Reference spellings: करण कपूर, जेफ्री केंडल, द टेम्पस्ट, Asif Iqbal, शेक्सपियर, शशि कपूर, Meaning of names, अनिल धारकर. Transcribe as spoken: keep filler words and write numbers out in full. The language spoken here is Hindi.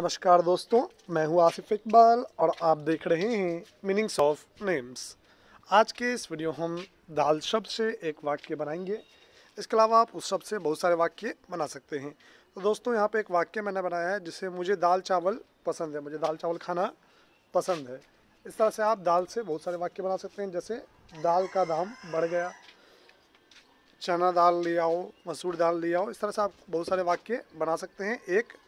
नमस्कार दोस्तों, मैं हूं आसिफ इकबाल और आप देख रहे हैं मीनिंग्स ऑफ नेम्स। आज के इस वीडियो हम दाल शब्द से एक वाक्य बनाएंगे। इसके अलावा आप उस शब्द से बहुत सारे वाक्य बना सकते हैं। तो दोस्तों यहां पे एक वाक्य मैंने बनाया है जिसे मुझे दाल चावल पसंद है, मुझे दाल चावल खाना पसंद है। इस तरह से आप दाल से बहुत सारे वाक्य बना सकते हैं, जैसे दाल का दाम बढ़ गया, चना दाल ले आओ, मसूर दाल ले आओ। इस तरह से आप बहुत सारे वाक्य बना सकते हैं एक